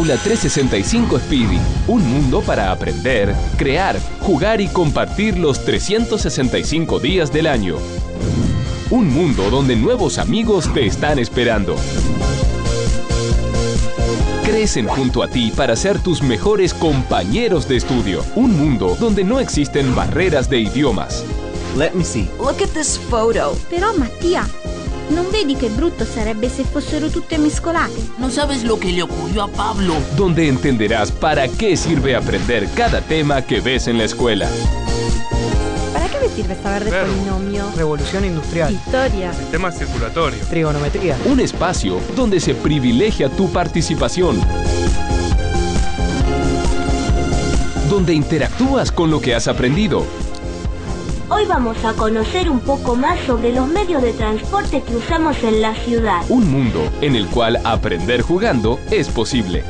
Aula 365 Speedy, un mundo para aprender, crear, jugar y compartir los 365 días del año. Un mundo donde nuevos amigos te están esperando. Crecen junto a ti para ser tus mejores compañeros de estudio. Un mundo donde no existen barreras de idiomas. Let me see. Look at this photo. Però, Mattia, ¿no vedi qué brutto sarebbe se fossero tutte mescolate? No sabes lo que le ocurrió a Pablo. Donde entenderás para qué sirve aprender cada tema que ves en la escuela. ¿Para qué me sirve saber de polinomio? Revolución industrial. Historia. Sistema circulatorio. Trigonometría. Un espacio donde se privilegia tu participación. Donde interactúas con lo que has aprendido. Hoy vamos a conocer un poco más sobre los medios de transporte que usamos en la ciudad. Un mundo en el cual aprender jugando es posible.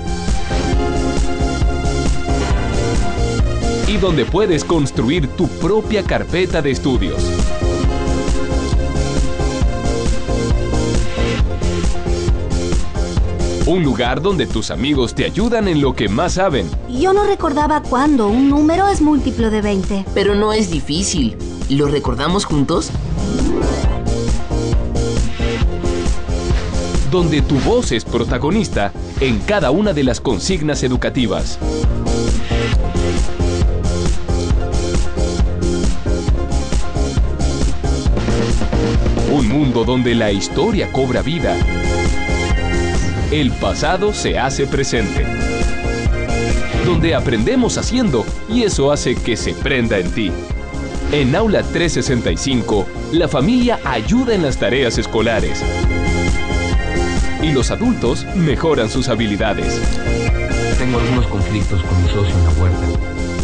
Y donde puedes construir tu propia carpeta de estudios. Un lugar donde tus amigos te ayudan en lo que más saben. Yo no recordaba cuándo un número es múltiplo de 20. Pero no es difícil. ¿Lo recordamos juntos? Donde tu voz es protagonista en cada una de las consignas educativas. Un mundo donde la historia cobra vida. El pasado se hace presente. Donde aprendemos haciendo y eso hace que se prenda en ti. En Aula 365, la familia ayuda en las tareas escolares y los adultos mejoran sus habilidades. Tengo algunos conflictos con mi socio en la puerta.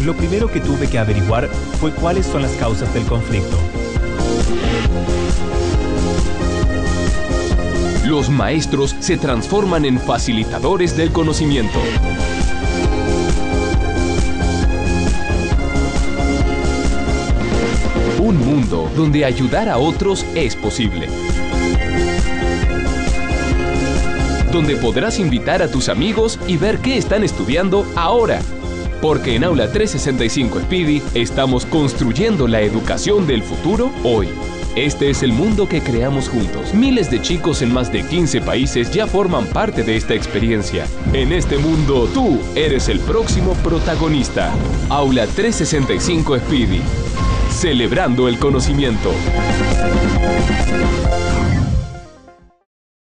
Lo primero que tuve que averiguar fue cuáles son las causas del conflicto. Los maestros se transforman en facilitadores del conocimiento. Un mundo donde ayudar a otros es posible. Donde podrás invitar a tus amigos y ver qué están estudiando ahora. Porque en Aula 365 Speedy estamos construyendo la educación del futuro hoy. Este es el mundo que creamos juntos. Miles de chicos en más de 15 países ya forman parte de esta experiencia. En este mundo, tú eres el próximo protagonista. Aula 365 Speedy. Celebrando el conocimiento.